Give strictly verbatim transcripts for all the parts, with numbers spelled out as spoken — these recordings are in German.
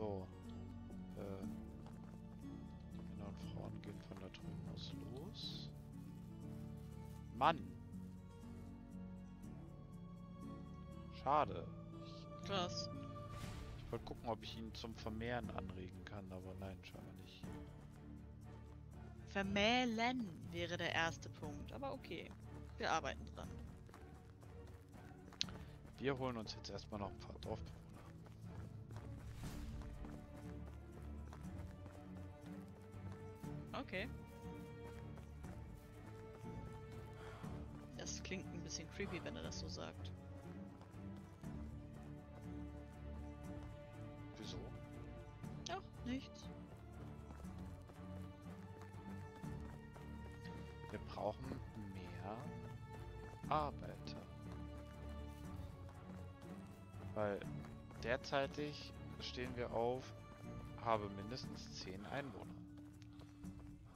So. Äh, Männer und Frauen gehen von da drüben aus los. Mann! Schade. Krass. Ich wollte gucken, ob ich ihn zum Vermehren anregen kann, aber nein, scheinbar nicht. Vermählen wäre der erste Punkt, aber okay. Wir arbeiten dran. Wir holen uns jetzt erstmal noch ein paar Dorfbewohner. Okay. Das klingt ein bisschen creepy, wenn er das so sagt. Wieso? Ach, nichts. Wir brauchen mehr Arbeiter. Weil derzeitig stehen wir auf, habe mindestens zehn Einwohner.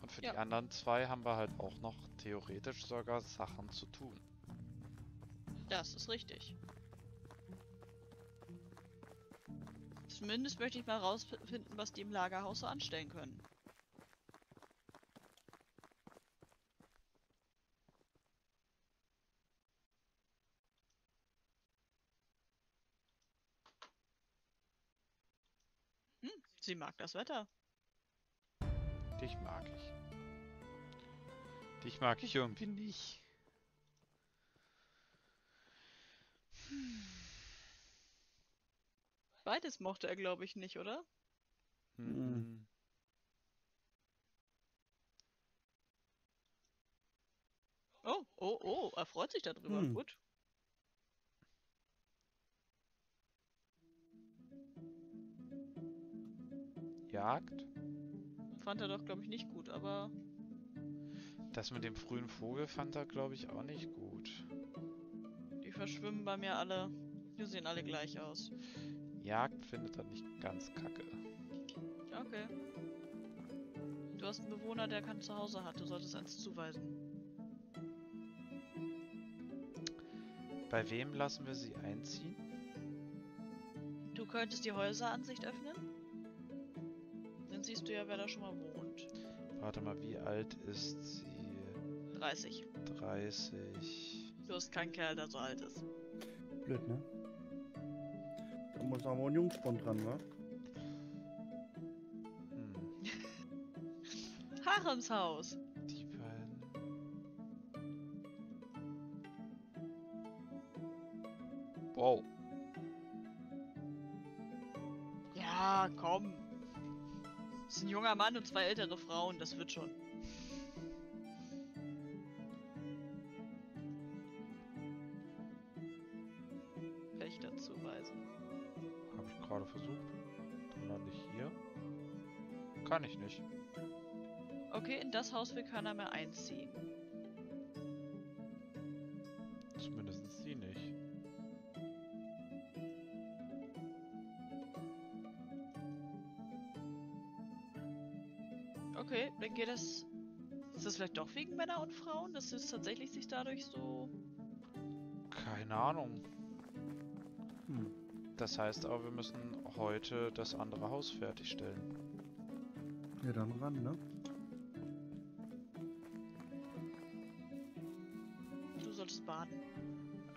Und für ja. die anderen zwei haben wir halt auch noch theoretisch sogar Sachen zu tun. Das ist richtig. Zumindest möchte ich mal rausfinden, was die im Lagerhaus so anstellen können. Hm, sie mag das Wetter. Dich mag ich. Dich mag ich irgendwie nicht. Hm. Beides mochte er, glaube ich, nicht, oder? Mhm. Oh, oh, oh, er freut sich darüber. Mhm. Gut. Jagd? Fand er doch, glaube ich, nicht gut, aber... Das mit dem frühen Vogel fand er, glaube ich, auch nicht gut. Die verschwimmen bei mir alle. Die sehen alle gleich aus. Jagd findet er nicht ganz kacke. Okay. Du hast einen Bewohner, der kein Zuhause hat. Du solltest eins zuweisen. Bei wem lassen wir sie einziehen? Du könntest die Häuseransicht öffnen. Dann siehst du ja, wer da schon mal wohnt. Warte mal, wie alt ist sie? dreißig. dreißig. Du hast keinen Kerl, der so alt ist. Blöd, ne? Muss noch mal ein Jungspund dran, ne? Hm. Haremshaus! Die beiden. Wow. Ja, komm. Das ist ein junger Mann und zwei ältere Frauen, das wird schon. Pech dazu weisen. Habe ich gerade versucht. Dann lande ich hier. Kann ich nicht. Okay, in das Haus will keiner mehr einziehen. Zumindest sie nicht. Okay, dann geht das... Ist das vielleicht doch wegen Männer und Frauen? Dass es tatsächlich sich dadurch so... Keine Ahnung. Hm. Das heißt aber, wir müssen heute das andere Haus fertigstellen. Ja, dann ran, ne? Du solltest baden.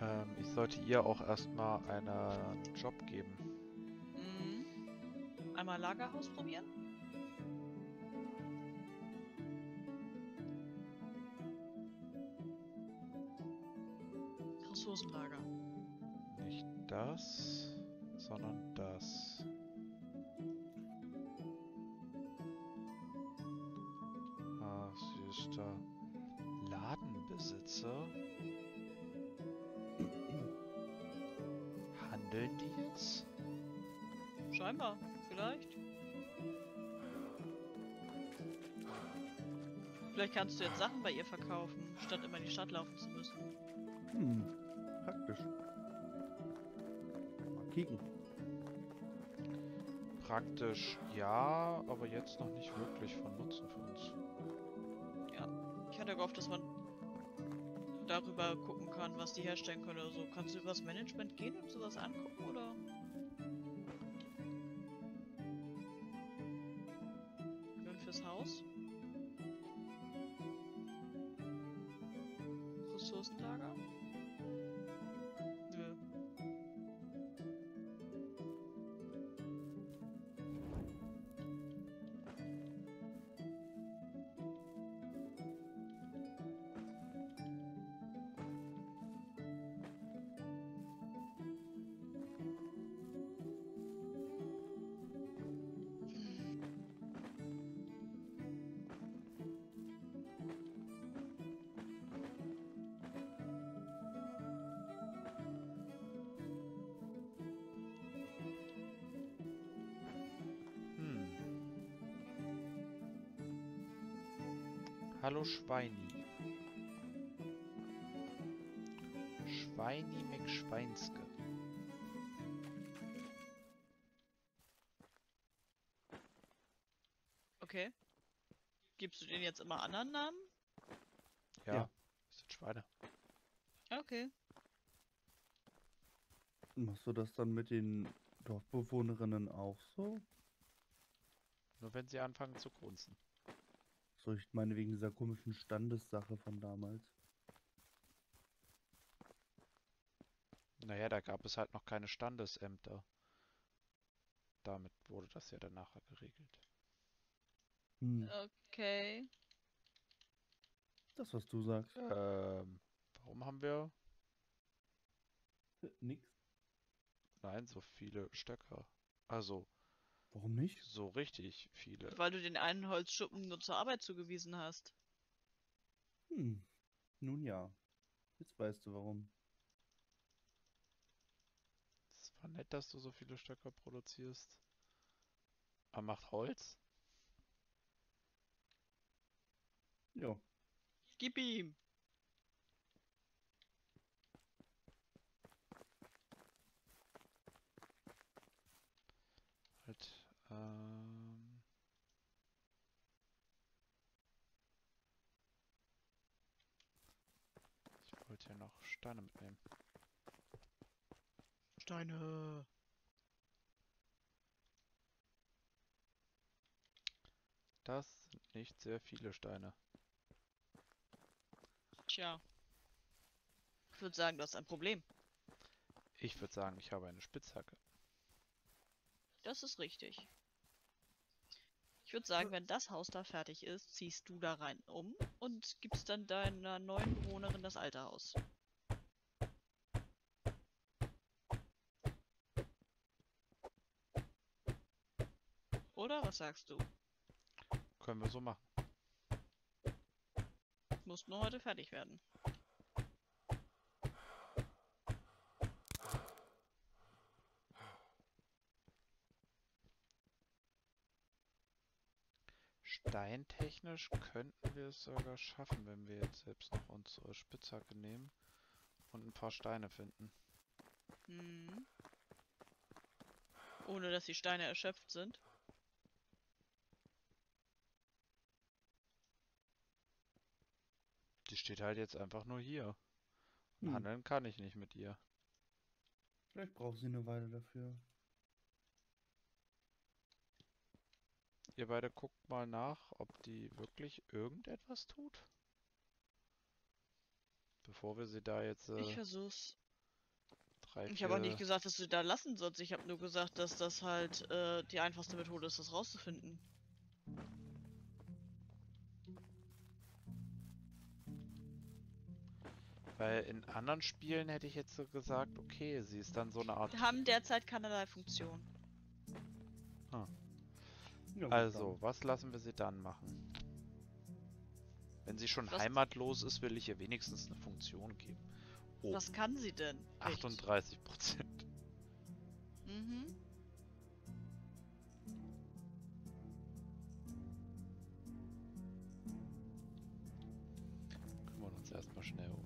Ähm, ich sollte ihr auch erstmal einen Job geben. Mhm. Einmal Lagerhaus probieren? Ressourcenlager. Nicht das... sondern das. Ah, sie ist da. Ladenbesitzer. Handeln die jetzt? Scheinbar, vielleicht. Vielleicht kannst du jetzt Sachen bei ihr verkaufen, statt immer in die Stadt laufen zu müssen. Hm, praktisch. Mal kicken. Praktisch ja, aber jetzt noch nicht wirklich von Nutzen für uns. Ja, ich hatte gehofft, dass man darüber gucken kann, was die herstellen können oder so. Kannst du übers Management gehen und sowas angucken, oder? Haus. Ressourcenlager? Nö. Hallo Schweini. Schweini McSchweinske. Okay. Gibst du denen jetzt immer anderen Namen? Ja, ja. Das sind Schweine. Okay. Machst du das dann mit den Dorfbewohnerinnen auch so? Nur wenn sie anfangen zu grunzen. So, ich meine wegen dieser komischen Standessache von damals. Naja, da gab es halt noch keine Standesämter. Damit wurde das ja danach geregelt. Hm. Okay. Das, was du sagst. Ähm, warum haben wir... Nix. Nein, so viele Stöcker. Also... Warum nicht? So richtig viele. Weil du den einen Holzschuppen nur zur Arbeit zugewiesen hast. Hm. Nun ja. Jetzt weißt du warum. Es war nett, dass du so viele Stöcker produzierst. Aber macht Holz? Ja. Gib ihm! Halt, ähm... ich wollte ja noch Steine mitnehmen. Steine! Das sind nicht sehr viele Steine. Tja. Ich würde sagen, du hast ein Problem. Ich würde sagen, ich habe eine Spitzhacke. Das ist richtig. Ich würde sagen, wenn das Haus da fertig ist, ziehst du da rein um und gibst dann deiner neuen Bewohnerin das alte Haus. Oder was sagst du? Können wir so machen. Musst nur heute fertig werden. Steintechnisch könnten wir es sogar schaffen, wenn wir jetzt selbst noch unsere Spitzhacke nehmen und ein paar Steine finden. Hm. Ohne dass die Steine erschöpft sind. Die steht halt jetzt einfach nur hier. Hm. Handeln kann ich nicht mit ihr. Vielleicht braucht sie eine Weile dafür. Ihr beide guckt mal nach, ob die wirklich irgendetwas tut. Bevor wir sie da jetzt... Äh, ich versuch's. Drei, ich habe auch nicht gesagt, dass du sie da lassen sollst. Ich habe nur gesagt, dass das halt äh, die einfachste Methode ist, das rauszufinden. Weil in anderen Spielen hätte ich jetzt so gesagt, okay, sie ist dann so eine Art... Wir haben derzeit keinerlei Funktion. Ah. Also, was lassen wir sie dann machen? Wenn sie schon was heimatlos ist, will ich ihr wenigstens eine Funktion geben. Oh. Was kann sie denn? achtunddreißig Prozent. Mhm. Kümmern uns erstmal schnell um.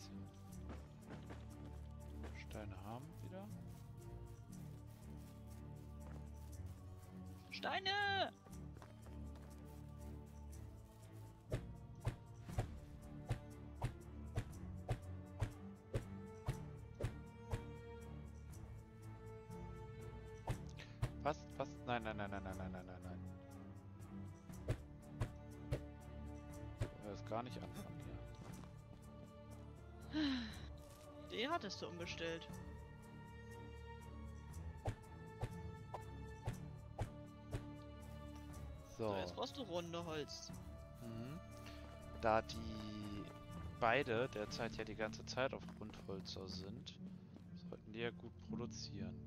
bisschen Steine haben wieder. Steine! Fast, fast, nein, nein, nein, nein, nein, nein, nein, nein, nein. Er ist gar nicht anfangen hier. Die hattest du umgestellt. So. So, jetzt brauchst du runde Holz. Mhm. Da die beide derzeit ja die ganze Zeit auf Rundholzer sind, sollten die ja gut produzieren.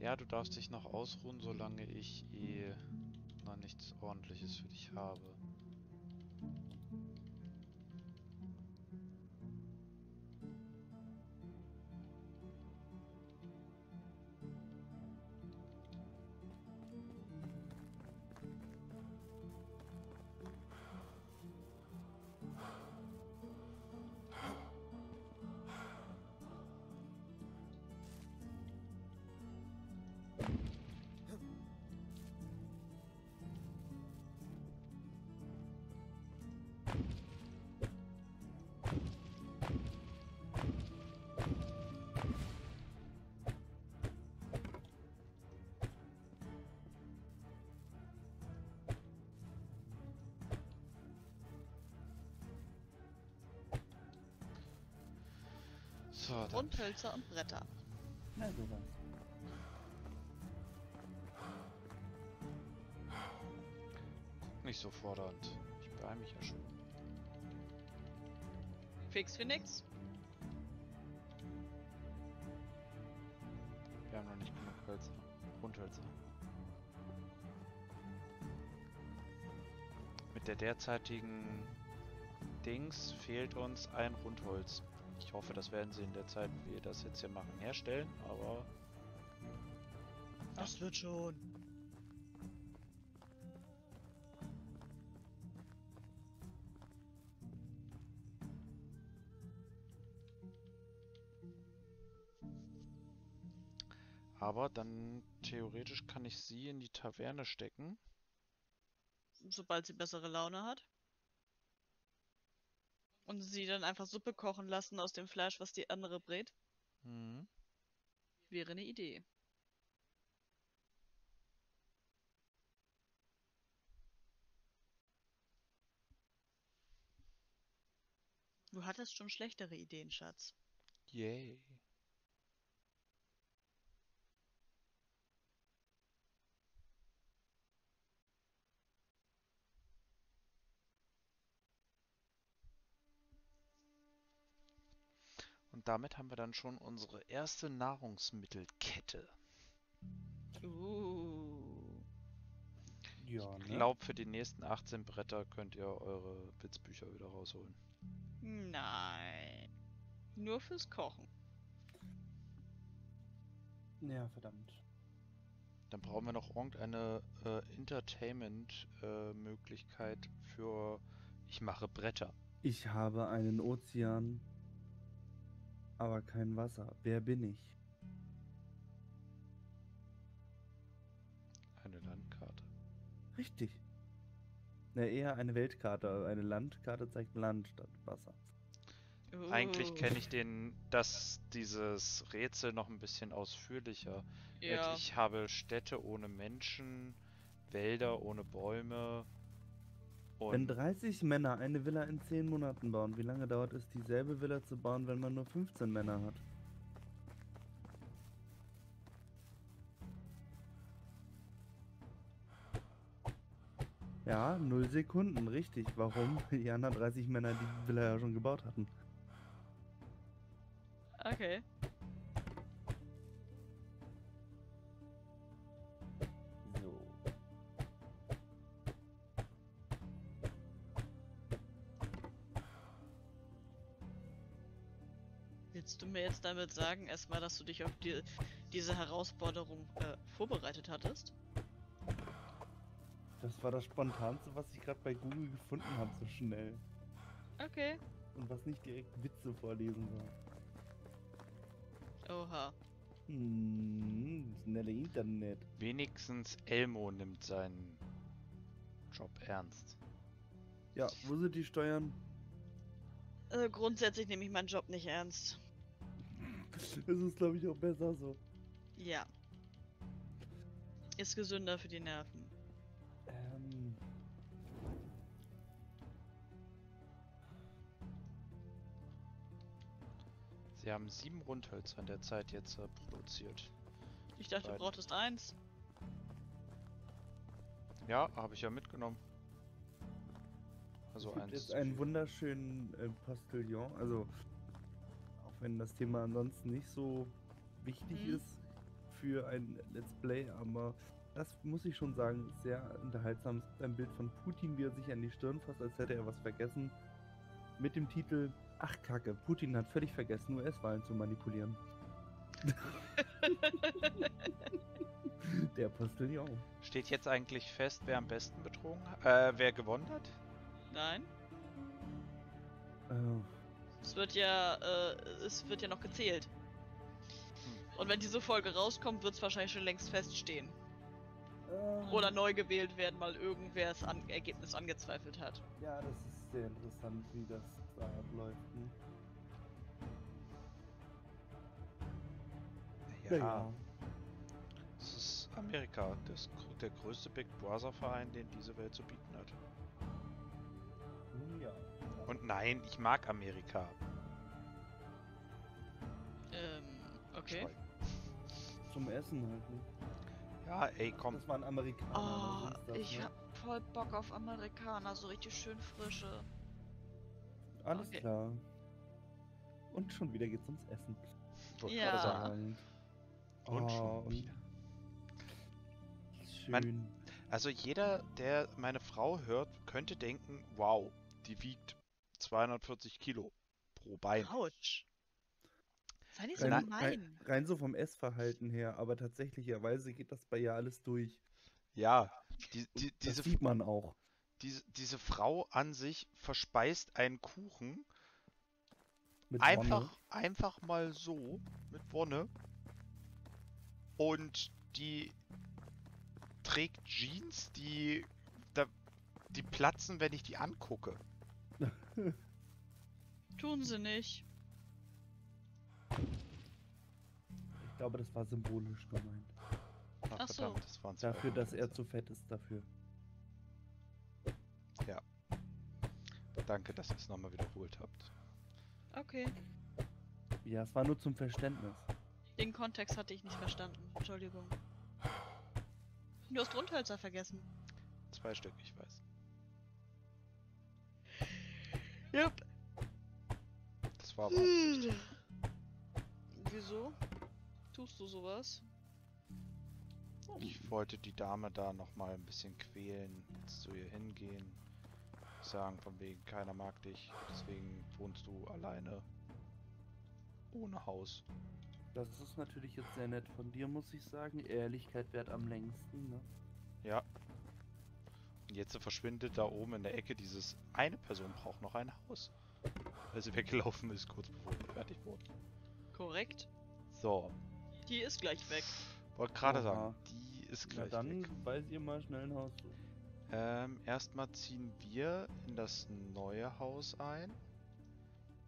Ja, du darfst dich noch ausruhen, solange ich eh noch nichts Ordentliches für dich habe. So, und Hölzer und Bretter. Na super. Guck nicht so fordernd. Ich beeile mich ja schon. Fix für nix. Wir haben noch nicht genug Hölzer. Und Hölzer. Mit der derzeitigen Dings fehlt uns ein Rundholz. Ich hoffe, das werden sie in der Zeit, wie wir das jetzt hier machen, herstellen, aber... Das wird schon! Aber dann, theoretisch kann ich sie in die Taverne stecken. Sobald sie bessere Laune hat. Und sie dann einfach Suppe kochen lassen aus dem Fleisch, was die andere brät. Mhm. Wäre eine Idee. Du hattest schon schlechtere Ideen, Schatz. Yay. Damit haben wir dann schon unsere erste Nahrungsmittelkette. Uh. Ja, ich glaube, ne? Für die nächsten achtzehn Bretter könnt ihr eure Witzbücher wieder rausholen. Nein. Nur fürs Kochen. Ja, verdammt. Dann brauchen wir noch irgendeine äh, Entertainment-Möglichkeit äh, für... Ich mache Bretter. Ich habe einen Ozean... aber kein Wasser. Wer bin ich? Eine Landkarte. Richtig. Na, eher eine Weltkarte. Eine Landkarte zeigt Land statt Wasser. Oh. Eigentlich kenne ich den, das, dieses Rätsel noch ein bisschen ausführlicher. Ja. Ich habe Städte ohne Menschen, Wälder ohne Bäume. Wenn dreißig Männer eine Villa in zehn Monaten bauen, wie lange dauert es, dieselbe Villa zu bauen, wenn man nur fünfzehn Männer hat? Ja, null Sekunden, richtig. Warum? Die anderen dreißig Männer, die Villa ja schon gebaut hatten. Okay. Du mir jetzt damit sagen, erstmal, dass du dich auf die, diese Herausforderung äh, vorbereitet hattest? Das war das Spontanste, was ich gerade bei Google gefunden habe, so schnell. Okay. Und was nicht direkt Witze vorlesen war. Oha. Hm, schnelle Internet. Wenigstens Elmo nimmt seinen Job ernst. Ja, wo sind die Steuern? Also grundsätzlich nehme ich meinen Job nicht ernst. Das ist, glaube ich, auch besser so. Ja. Ist gesünder für die Nerven. Ähm. Sie haben sieben Rundhölzer in der Zeit jetzt äh, produziert. Ich dachte, Beiden. Du brauchtest eins. Ja, habe ich ja mitgenommen. Also eins. Jetzt einen wunderschönen äh, Postillon. Also, auch wenn das Thema ansonsten nicht so wichtig hm. ist für ein Let's Play, aber das muss ich schon sagen, ist sehr unterhaltsam. Es gibt ein Bild von Putin, wie er sich an die Stirn fasst, als hätte er was vergessen. Mit dem Titel: Ach Kacke, Putin hat völlig vergessen, U S-Wahlen zu manipulieren. Der Postillon. Steht jetzt eigentlich fest, wer am besten betrogen hat? Äh, wer gewonnen hat? Nein. Oh. Es wird ja, äh, es wird ja noch gezählt. Hm. Und wenn diese Folge rauskommt, wird es wahrscheinlich schon längst feststehen. Ähm. Oder neu gewählt werden, weil irgendwer das An- Ergebnis angezweifelt hat. Ja, das ist sehr interessant, wie das da abläuft. Ne? Ja. Ja. Es ist Amerika, das, der größte Big Brother Verein, den diese Welt zu bieten hat. Ja. Und nein, ich mag Amerika. Ähm, okay. Zum Essen halt, ne? Ja, ey, komm. Das waren Amerikaner. Oh, das, ich ne? hab voll Bock auf Amerikaner, so richtig schön frische. Alles okay. Klar. Und schon wieder geht's ums Essen. Wollte ja. gerade sagen. Oh, und schon wieder. Schön. Man, also jeder, der meine Frau hört, könnte denken, wow, die wiegt zweihundertvierzig Kilo pro Bein. Autsch. Sei nicht so rein, gemein. Rein, rein so vom Essverhalten her, aber tatsächlicherweise geht das bei ihr alles durch. Ja, die, die, das diese sieht man auch. Diese, diese Frau an sich verspeist einen Kuchen mit einfach, Wonne. einfach mal so mit Wonne und die trägt Jeans, die da, die platzen, wenn ich die angucke. Tun sie nicht. Ich glaube, das war symbolisch gemeint. Ach, Ach so. Verdammt, dafür, dass er zu fett ist, dafür. Ja. Danke, dass ihr es nochmal wiederholt habt. Okay. Ja, es war nur zum Verständnis. Den Kontext hatte ich nicht verstanden. Entschuldigung. Du hast Rundhölzer vergessen. Zwei Stück, ich weiß. Jupp. Das war aber Absicht. Wieso? Tust du sowas? Oh. Ich wollte die Dame da nochmal ein bisschen quälen. Jetzt zu ihr hingehen. Sagen, von wegen, keiner mag dich, deswegen wohnst du alleine ohne Haus. Das ist natürlich jetzt sehr nett von dir, muss ich sagen. Ehrlichkeit währt am längsten, ne? Ja. Und jetzt verschwindet da oben in der Ecke dieses, eine Person braucht noch ein Haus. Weil sie weggelaufen ist, kurz bevor wir fertig wurden. Korrekt. So. Die ist gleich weg. Wollte gerade Oha. sagen, die ist gleich Na dann weg. Dann weiß ihr mal schnell ein Haus suchen. Ähm, erstmal ziehen wir in das neue Haus ein.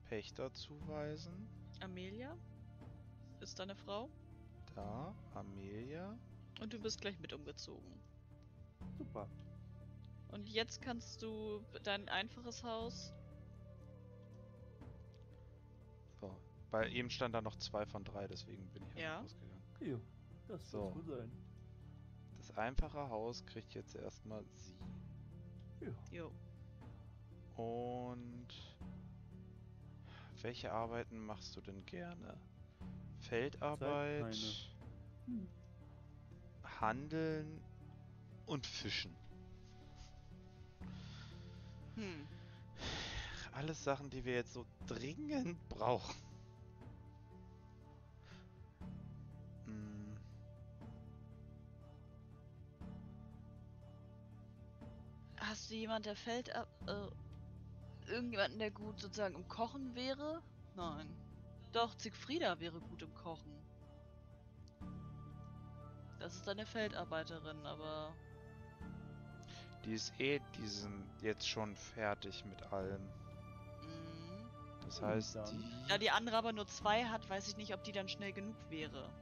Pächter zuweisen. Amelia? Ist deine Frau? Da, Amelia. Und du bist gleich mit umgezogen. Super. Und jetzt kannst du dein einfaches Haus... So, bei eben stand da noch zwei von drei, deswegen bin ich ja rausgegangen. Ja, das soll gut sein. Das einfache Haus kriegt jetzt erstmal sie. Ja. Jo. Und welche Arbeiten machst du denn gerne? Feldarbeit, hm. Handeln und Fischen. Hm. Alles Sachen, die wir jetzt so dringend brauchen. Hast du jemand, der Feldar- äh, irgendjemanden, der gut sozusagen im Kochen wäre? Nein. Doch, Siegfrieda wäre gut im Kochen. Das ist eine Feldarbeiterin, aber... Die ist eh diesen jetzt schon fertig mit allem. Mhm. Das heißt, die... Da die andere aber nur zwei hat, weiß ich nicht, ob die dann schnell genug wäre.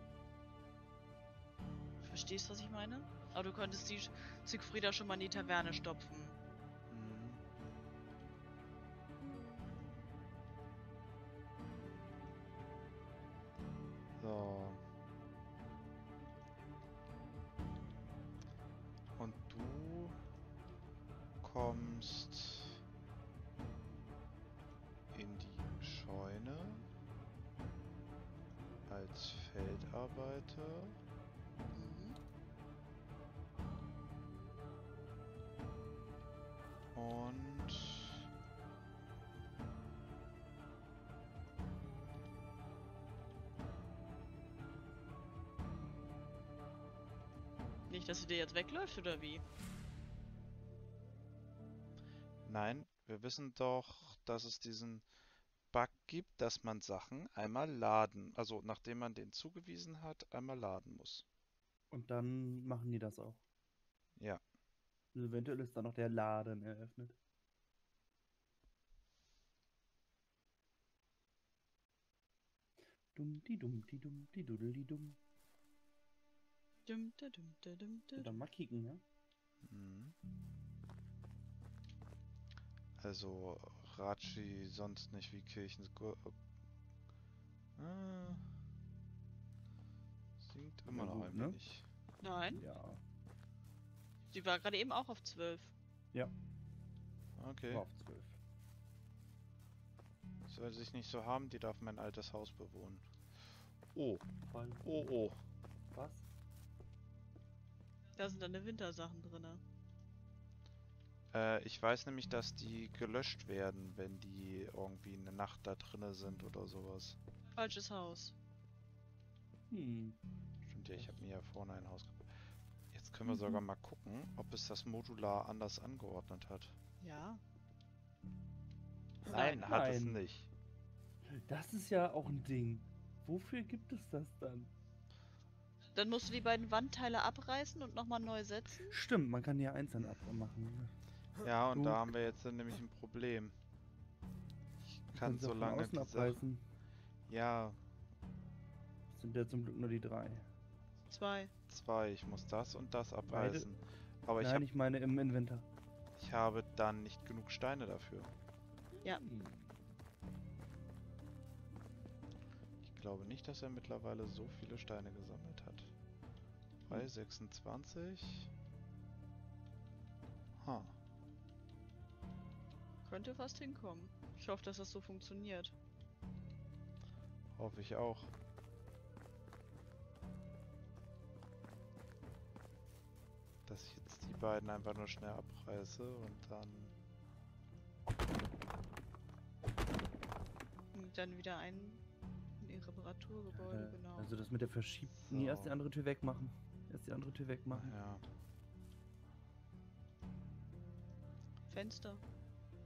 Verstehst du, was ich meine? Aber du könntest die Siegfrieda schon mal in die Taverne stopfen. Mhm. So. Und du kommst in die Scheune als Feldarbeiter. Und nicht, dass sie dir jetzt wegläuft, oder wie? Nein, wir wissen doch, dass es diesen Bug gibt, dass man Sachen einmal laden, also nachdem man den zugewiesen hat, einmal laden muss. Und dann machen die das auch. Ja. Also eventuell ist dann noch der Laden eröffnet. Dumm, die dumm, die dumm, die dumm, die dumm. Dumm, da dumm, da dumm, da dumm. Mal kicken, ja? Mhm. Also, Ratschi sonst nicht wie Kirchen... Ah. Singt immer noch ein wenig. Nein. Ja. Die war gerade eben auch auf zwölf. Ja. Okay. War auf zwölf. Soll sich nicht so haben, die darf mein altes Haus bewohnen. Oh. Oh, oh. Was? Da sind deine Wintersachen drin. Äh, ich weiß nämlich, dass die gelöscht werden, wenn die irgendwie eine Nacht da drinne sind oder sowas. Falsches Haus. Hm. Stimmt ja, ich habe mir ja vorne ein Haus gebaut. Können wir mhm. sogar mal gucken, ob es das modular anders angeordnet hat. Ja. Nein, Nein. hat es nicht. Das ist ja auch ein Ding. Wofür gibt es das dann? Dann musst du die beiden Wandteile abreißen und nochmal neu setzen? Stimmt, man kann ja einzeln abmachen. Ja, und oh. da haben wir jetzt dann nämlich ein Problem. Ich kann so lange diese... abreißen. Ja. Das sind ja zum Glück nur die drei. Zwei. Zwei. Ich muss das und das abreißen. Beide? Aber ich Nein, hab, ich meine im Inventar. Ich habe dann nicht genug Steine dafür. Ja. Ich glaube nicht, dass er mittlerweile so viele Steine gesammelt hat. Bei sechsundzwanzig. Ha. Könnte fast hinkommen. Ich hoffe, dass das so funktioniert. Hoffe ich auch. Dass ich jetzt die beiden einfach nur schnell abreiße und dann... Und dann wieder ein in Reparaturgebäude, äh, genau. Also das mit der verschiebt... So. Nee, erst die andere Tür wegmachen. Erst die andere Tür wegmachen. Ja. Fenster.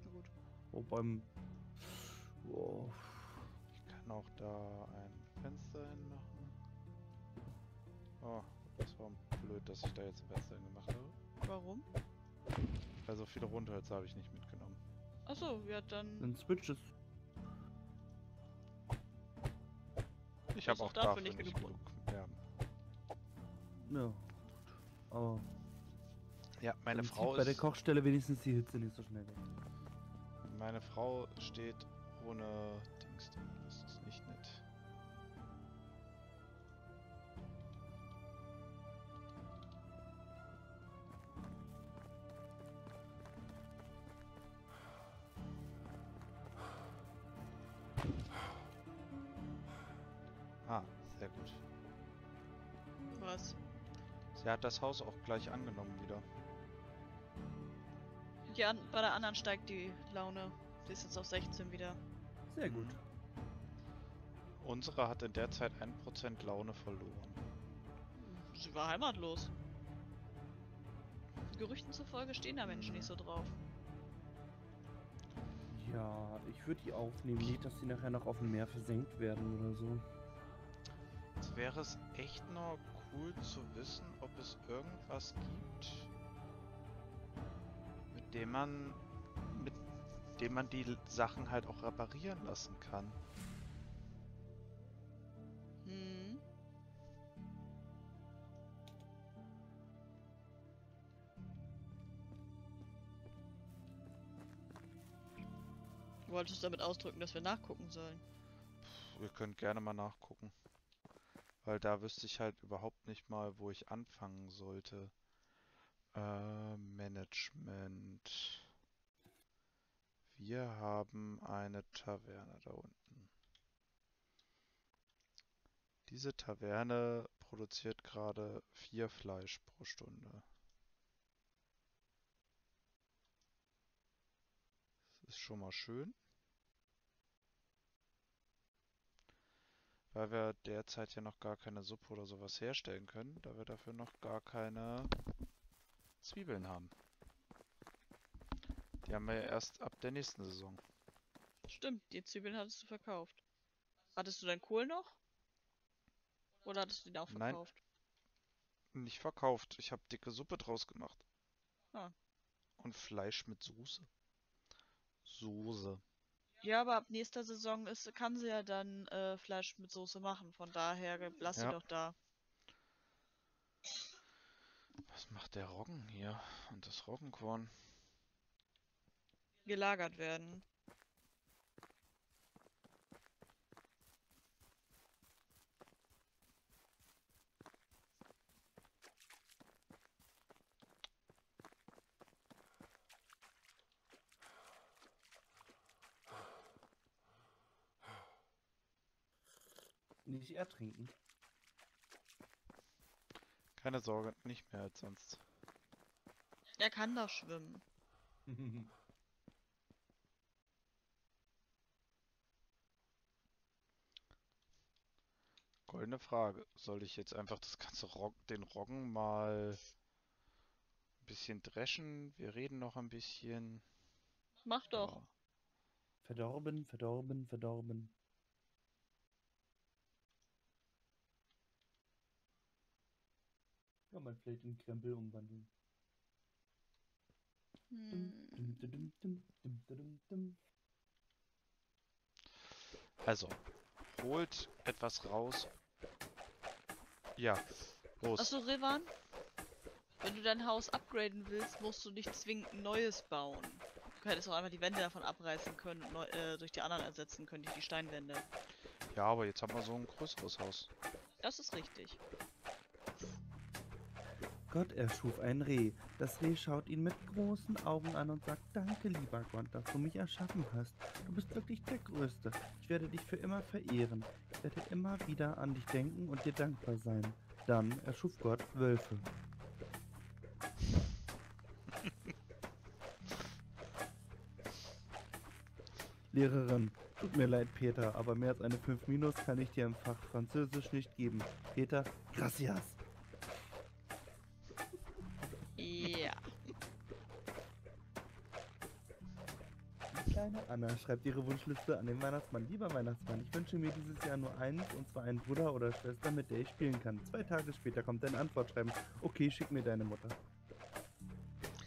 Na gut. Oh, beim... Oh. Ich kann auch da ein Fenster hinmachen. Oh. Das war blöd, dass ich da jetzt ein Fenster gemacht habe. Warum? Also viele Rundhölzer habe ich nicht mitgenommen. Achso, ja dann... Dann Switches. Ich habe auch dafür, dafür nicht genug. Ja. Ja. Aber... Ja, meine dann Frau ist... bei der Kochstelle wenigstens die Hitze nicht so schnell weg. Meine Frau steht ohne Dings. Das ist nicht nett. Sehr gut. Was? Sie hat das Haus auch gleich angenommen wieder. Ja, bei der anderen steigt die Laune. Sie ist jetzt auf sechzehn wieder. Sehr gut. Unsere hat in der Zeit ein Prozent Laune verloren. Sie war heimatlos. Gerüchten zufolge stehen da Menschen nicht so drauf. Ja, ich würde die aufnehmen, nicht, dass die nachher noch auf dem Meer versenkt werden oder so. Jetzt wäre es echt noch cool zu wissen, ob es irgendwas gibt, mit dem man, mit dem man die Sachen halt auch reparieren lassen kann. Hm. Wolltest du damit ausdrücken, dass wir nachgucken sollen? Puh, ihr könnt gerne mal nachgucken. Weil da wüsste ich halt überhaupt nicht mal, wo ich anfangen sollte. Äh, Management. Wir haben eine Taverne da unten. Diese Taverne produziert gerade vier Fleisch pro Stunde. Das ist schon mal schön. Weil wir derzeit ja noch gar keine Suppe oder sowas herstellen können, da wir dafür noch gar keine Zwiebeln haben. Die haben wir ja erst ab der nächsten Saison. Stimmt, die Zwiebeln hattest du verkauft. Hattest du deinen Kohl noch? Oder hattest du den auch verkauft? Nein, nicht verkauft. Ich habe dicke Suppe draus gemacht. Ah. Und Fleisch mit Soße. Soße. Ja, aber ab nächster Saison ist, kann sie ja dann äh, Fleisch mit Soße machen. Von daher lass sie doch da. Was macht der Roggen hier? Und das Roggenkorn? Gelagert werden. Nicht ertrinken. Keine Sorge, nicht mehr als sonst. Er kann doch schwimmen. Goldene Frage. Soll ich jetzt einfach das ganze Roggen, den Roggen mal ein bisschen dreschen? Wir reden noch ein bisschen. Mach doch. Ja. Verdorben, verdorben, verdorben. Kann man vielleicht in Krempel umwandeln. Hm. Also, holt etwas raus. Ja, los. Achso, Revan, wenn du dein Haus upgraden willst, musst du nicht zwingend ein neues bauen. Du hättest auch einfach die Wände davon abreißen können und neu, äh, durch die anderen ersetzen können, durch die Steinwände. Ja, aber jetzt haben wir so ein größeres Haus. Das ist richtig. Gott erschuf ein Reh. Das Reh schaut ihn mit großen Augen an und sagt, danke, lieber Gott, dass du mich erschaffen hast. Du bist wirklich der Größte. Ich werde dich für immer verehren. Ich werde immer wieder an dich denken und dir dankbar sein. Dann erschuf Gott Wölfe. Lehrerin, tut mir leid, Peter, aber mehr als eine fünf minus kann ich dir im Fach Französisch nicht geben. Peter, gracias. Kleine Anna schreibt ihre Wunschliste an den Weihnachtsmann. Lieber Weihnachtsmann, ich wünsche mir dieses Jahr nur eins, und zwar einen Bruder oder Schwester, mit der ich spielen kann. Zwei Tage später kommt dein Antwortschreiben. Okay, schick mir deine Mutter.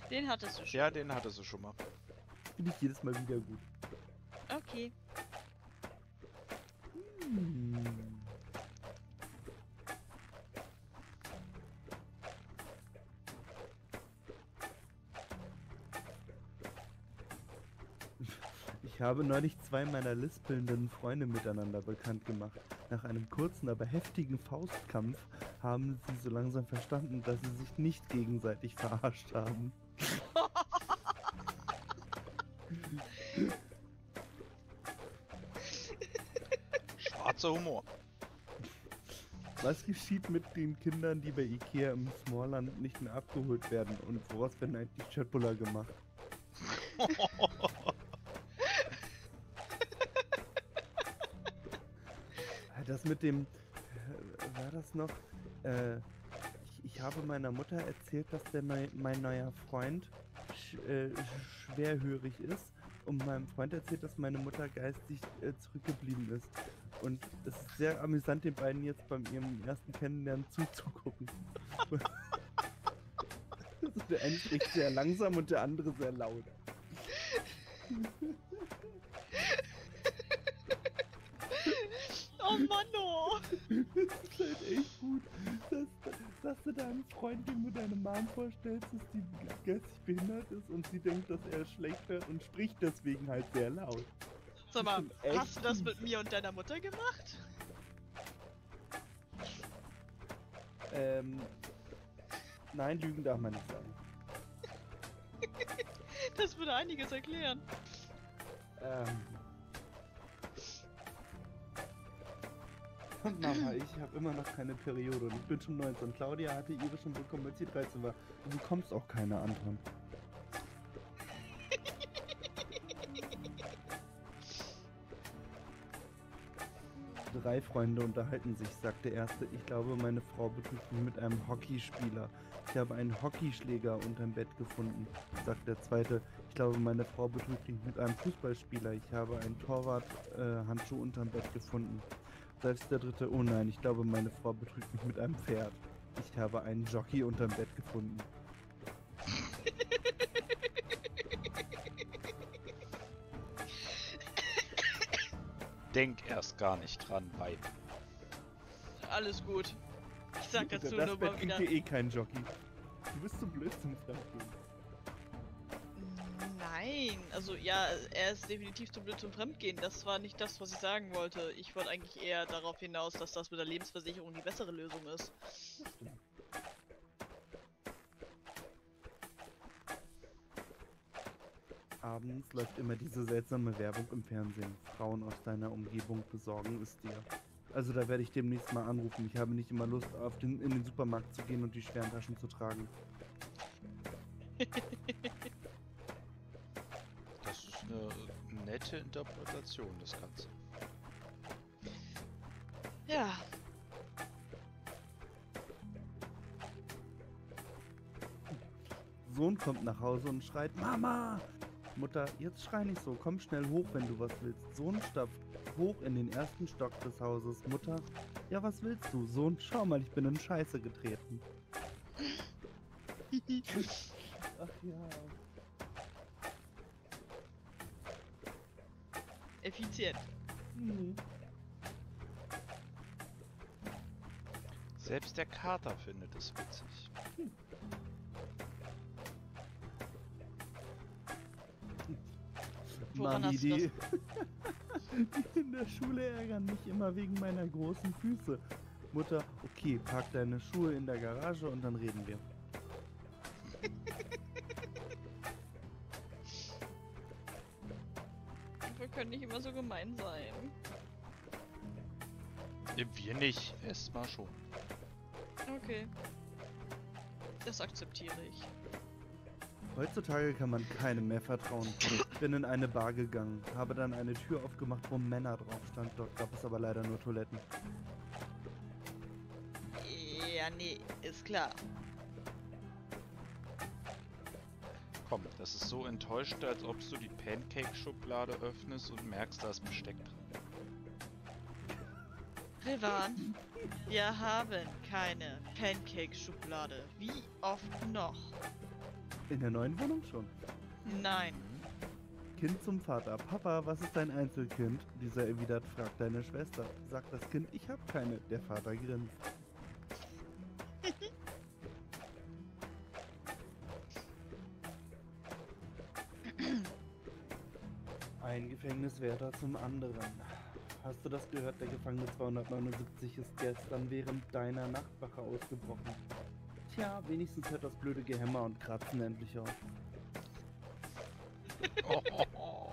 Den hattest du schon. Ja, den hattest du schon mal. Finde ich jedes Mal wieder gut. Okay. Hm. Ich habe neulich zwei meiner lispelnden Freunde miteinander bekannt gemacht. Nach einem kurzen, aber heftigen Faustkampf haben sie so langsam verstanden, dass sie sich nicht gegenseitig verarscht haben. Schwarzer Humor. Was geschieht mit den Kindern, die bei Ikea im Smallland nicht mehr abgeholt werden? Und woraus werden eigentlich Chatbuller gemacht? Das mit dem, äh, war das noch, äh, ich, ich habe meiner Mutter erzählt, dass der neu, mein neuer Freund sch, äh, schwerhörig ist und meinem Freund erzählt, dass meine Mutter geistig äh, zurückgeblieben ist. Und es ist sehr amüsant, den beiden jetzt beim ihrem ersten Kennenlernen zuzugucken. Also der eine spricht sehr langsam und der andere sehr laut. Oh Mann, oh! Das ist halt echt gut, dass, dass du deinem Freund, dem du deine Mom vorstellst, dass die geistig behindert ist und sie denkt, dass er schlecht hört und spricht deswegen halt sehr laut. Sag mal, hast du das mit mir und deiner Mutter gemacht? Ähm... Nein, Lügen darf man nicht sagen. Das würde einiges erklären. Ähm... Und Mama, ich habe immer noch keine Periode und ich bin schon neunzehn. Claudia hatte ihre schon bekommen, als sie dreizehn war. Du bekommst auch keine anderen. Drei Freunde unterhalten sich, sagt der erste. Ich glaube, meine Frau betrügt mich mit einem Hockeyspieler. Ich habe einen Hockeyschläger unterm Bett gefunden, sagt der zweite. Ich glaube, meine Frau betrügt mich mit einem Fußballspieler. Ich habe einen Torwart-Handschuh äh, unterm Bett gefunden. Selbst der dritte, oh nein, ich glaube, meine Frau betrügt mich mit einem Pferd. Ich habe einen Jockey unterm Bett gefunden. Denk erst gar nicht dran, Weib. Alles gut. Ich sag dazu nur mal wieder... eh kein Jockey. Du bist so blöd zum Fremdgehen. Nein, also ja, er ist definitiv zu blöd zum Fremdgehen. Das war nicht das, was ich sagen wollte. Ich wollte eigentlich eher darauf hinaus, dass das mit der Lebensversicherung die bessere Lösung ist. Abends läuft immer diese seltsame Werbung im Fernsehen. Frauen aus deiner Umgebung besorgen es dir. Also da werde ich demnächst mal anrufen. Ich habe nicht immer Lust, auf den, in den Supermarkt zu gehen und die schweren Taschen zu tragen. Das ist eine nette Interpretation des Ganzen. Ja. Sohn kommt nach Hause und schreit, Mama! Mutter, jetzt schrei nicht so, komm schnell hoch, wenn du was willst. Sohn stapft hoch in den ersten Stock des Hauses. Mutter, ja, was willst du? Sohn, schau mal, ich bin in Scheiße getreten. Ach ja. Effizient. Mhm. Selbst der Kater findet es witzig. Hm. Mami, die, die in der Schule ärgern mich immer wegen meiner großen Füße. Mutter, okay, pack deine Schuhe in der Garage und dann reden wir. Wir können nicht immer so gemein sein. Wir nicht, erstmal schon. Okay. Das akzeptiere ich. Heutzutage kann man keinem mehr vertrauen. Ich bin in eine Bar gegangen, habe dann eine Tür aufgemacht, wo Männer drauf stand. Dort gab es aber leider nur Toiletten. Ja, nee, ist klar. Komm, das ist so enttäuschend, als ob du die Pancake-Schublade öffnest und merkst, da ist Besteck drin. Revan, wir haben keine Pancake-Schublade. Wie oft noch? In der neuen Wohnung schon? Nein. Kind zum Vater. Papa, was ist dein Einzelkind? Dieser erwidert, fragt deine Schwester. Sagt das Kind, ich hab keine. Der Vater grinst. Ein Gefängniswärter zum anderen. Hast du das gehört? Der Gefangene zweihundertneunundsiebzig ist gestern während deiner Nachtwache ausgebrochen. Tja, wenigstens hört das blöde Gehämmer und Kratzen endlich auf. Oh, oh, oh.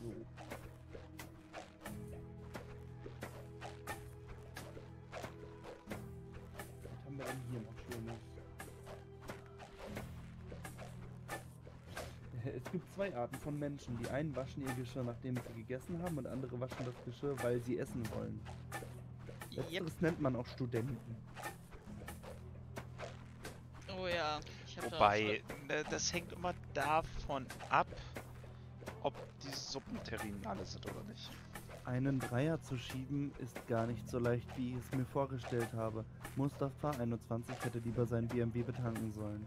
So. Was haben wir denn hier noch Schönes? Es gibt zwei Arten von Menschen. Die einen waschen ihr Geschirr, nachdem sie gegessen haben, und andere waschen das Geschirr, weil sie essen wollen. Letzteres nennt man auch Studenten. Achso, ja. Ich hab Wobei, da das hängt immer davon ab, ob die Suppenterrinen alle sind oder nicht. Einen Dreier zu schieben ist gar nicht so leicht, wie ich es mir vorgestellt habe. Mustafa einundzwanzig hätte lieber sein B M W betanken sollen.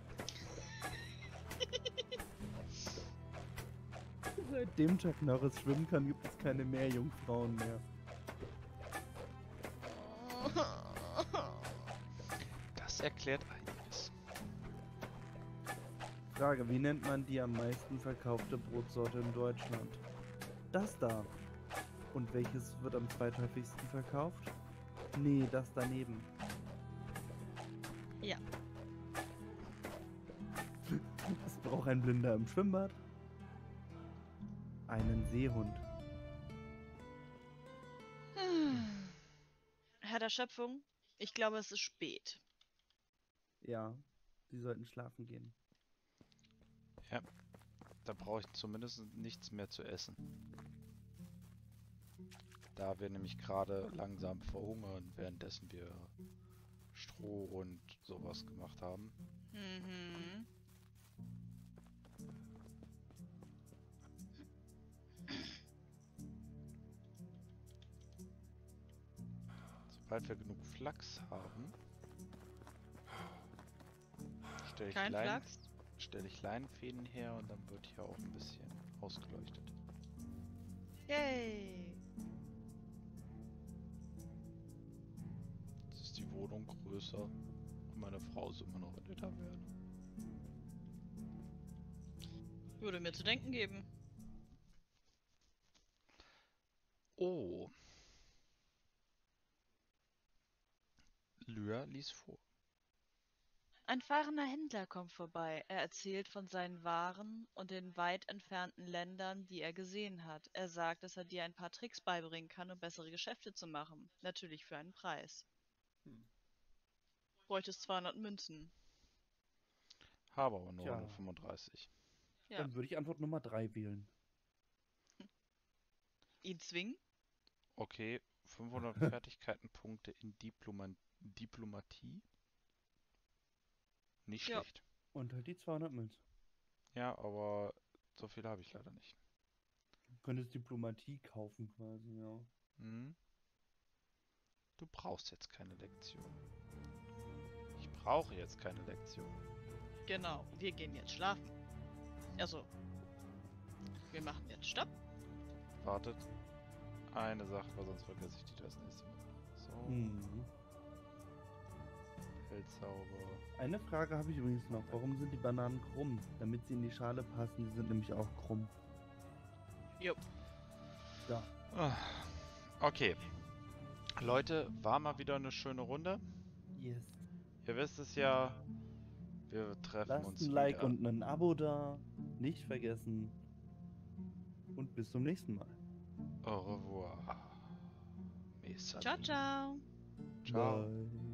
Seitdem Chuck Norris schwimmen kann, gibt es keine Meerjungfrauen mehr. Das erklärt einiges. Frage: Wie nennt man die am meisten verkaufte Brotsorte in Deutschland? Das da. Und welches wird am zweithäufigsten verkauft? Nee, das daneben. Ja. Was braucht ein Blinder im Schwimmbad? Einen Seehund. Herr der Schöpfung, ich glaube, es ist spät. Ja, sie sollten schlafen gehen. Ja, da brauche ich zumindest nichts mehr zu essen. Da wir nämlich gerade langsam verhungern, währenddessen wir Stroh und sowas gemacht haben. Mhm. Sobald wir genug Flachs haben, stelle ich, Lein, stell ich Leinenfäden her und dann wird hier auch ein bisschen ausgeleuchtet. Yay! Jetzt ist die Wohnung größer und meine Frau ist immer noch in der Taverne. Würde mir zu denken geben. Oh. Lyra liest vor. Ein fahrender Händler kommt vorbei. Er erzählt von seinen Waren und den weit entfernten Ländern, die er gesehen hat. Er sagt, dass er dir ein paar Tricks beibringen kann, um bessere Geschäfte zu machen. Natürlich für einen Preis. Hm. Bräuchtest zweihundert Münzen. Habe aber nur ja. hundertfünfunddreißig. Ja. Dann würde ich Antwort Nummer drei wählen. Hm. Ihn zwingen? Okay, fünfhundert Fertigkeitenpunkte in Diploma- Diplomatie. Nicht schlecht. Ja. Und halt die zweihundert Münzen. Ja, aber so viel habe ich leider nicht. Du könntest Diplomatie kaufen quasi, ja. Hm. Du brauchst jetzt keine Lektion. Ich brauche jetzt keine Lektion. Genau, wir gehen jetzt schlafen. Also, wir machen jetzt Stopp. Wartet. Eine Sache, weil sonst vergesse ich die das nächste Mal. So. Mhm. Sauber. Eine Frage habe ich übrigens noch. Warum sind die Bananen krumm? Damit sie in die Schale passen, die sind nämlich auch krumm. Jupp. Ja. Okay. Leute, war mal wieder eine schöne Runde. Yes. Ihr wisst es ja, wir treffen Lasst uns ein Like wieder. Und ein Abo da. Nicht vergessen. Und bis zum nächsten Mal. Au revoir. Ciao, ciao. Ciao. Bye.